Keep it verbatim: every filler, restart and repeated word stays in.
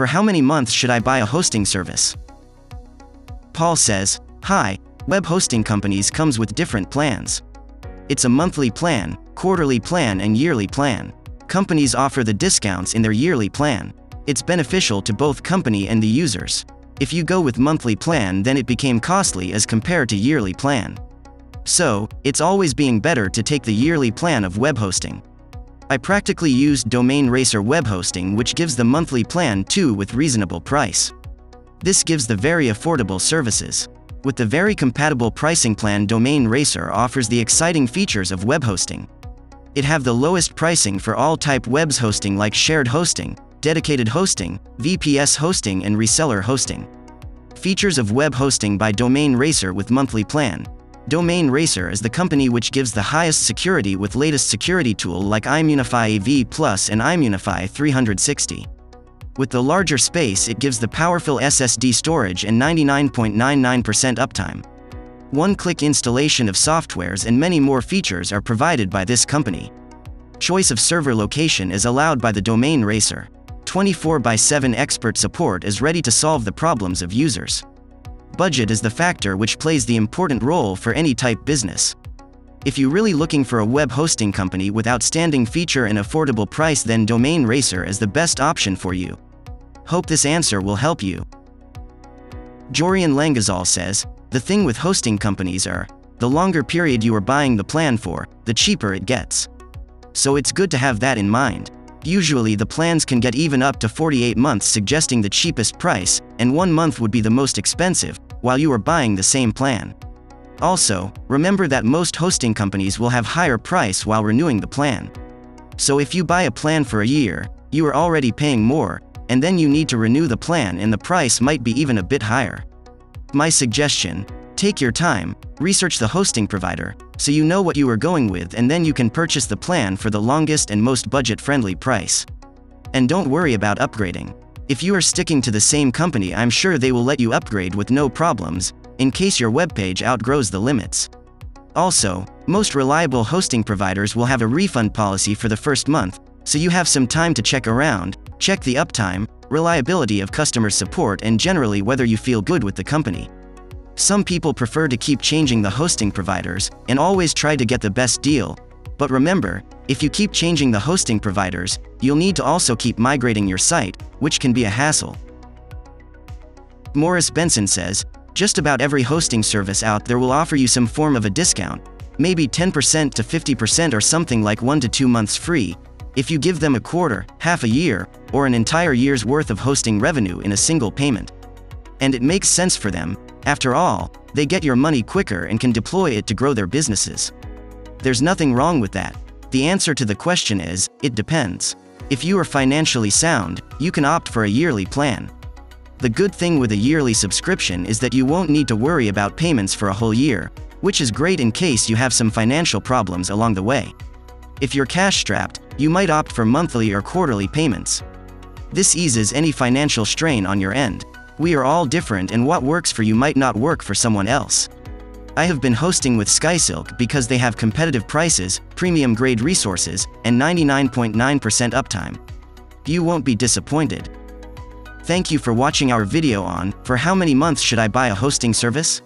For how many months should I buy a hosting service? Paul says, hi, web hosting companies comes with different plans. It's a monthly plan, quarterly plan and yearly plan. Companies offer the discounts in their yearly plan. It's beneficial to both company and the users. If you go with monthly plan then it became costly as compared to yearly plan. So, it's always being better to take the yearly plan of web hosting. I practically used DomainRacer web hosting which gives the monthly plan too with reasonable price. This gives the very affordable services. With the very compatible pricing plan, DomainRacer offers the exciting features of web hosting. It have the lowest pricing for all type webs hosting like shared hosting, dedicated hosting, V P S hosting and reseller hosting. Features of web hosting by DomainRacer with monthly plan. DomainRacer is the company which gives the highest security with latest security tool like Imunify A V plus and Imunify three sixty. With the larger space it gives the powerful S S D storage and ninety-nine point nine nine percent uptime. One-click installation of softwares and many more features are provided by this company. Choice of server location is allowed by the DomainRacer. twenty-four by seven expert support is ready to solve the problems of users. Budget is the factor which plays the important role for any type business. If you're really looking for a web hosting company with outstanding feature and affordable price then DomainRacer is the best option for you. Hope this answer will help you. Jorian Langezaal says, the thing with hosting companies are, the longer period you are buying the plan for, the cheaper it gets. So it's good to have that in mind. Usually the plans can get even up to forty-eight months suggesting the cheapest price, and one month would be the most expensive, while you are buying the same plan. Also, remember that most hosting companies will have higher price while renewing the plan. So if you buy a plan for a year, you are already paying more, and then you need to renew the plan and the price might be even a bit higher. My suggestion, take your time, research the hosting provider, so you know what you are going with and then you can purchase the plan for the longest and most budget-friendly price. And don't worry about upgrading. If you are sticking to the same company I'm sure they will let you upgrade with no problems, in case your webpage outgrows the limits. Also, most reliable hosting providers will have a refund policy for the first month, so you have some time to check around, check the uptime, reliability of customer support and generally whether you feel good with the company. Some people prefer to keep changing the hosting providers, and always try to get the best deal, but remember, if you keep changing the hosting providers, you'll need to also keep migrating your site, which can be a hassle. Morris Benson says, just about every hosting service out there will offer you some form of a discount, maybe ten percent to fifty percent or something like one to two months free, if you give them a quarter, half a year, or an entire year's worth of hosting revenue in a single payment. And it makes sense for them, after all, they get your money quicker and can deploy it to grow their businesses. There's nothing wrong with that. The answer to the question is, it depends. If you are financially sound, you can opt for a yearly plan. The good thing with a yearly subscription is that you won't need to worry about payments for a whole year, which is great in case you have some financial problems along the way. If you're cash-strapped, you might opt for monthly or quarterly payments. This eases any financial strain on your end. We are all different and what works for you might not work for someone else. I have been hosting with SkySilk because they have competitive prices, premium-grade resources, and ninety-nine point nine percent uptime. You won't be disappointed. Thank you for watching our video on, for how many months should I buy a hosting service?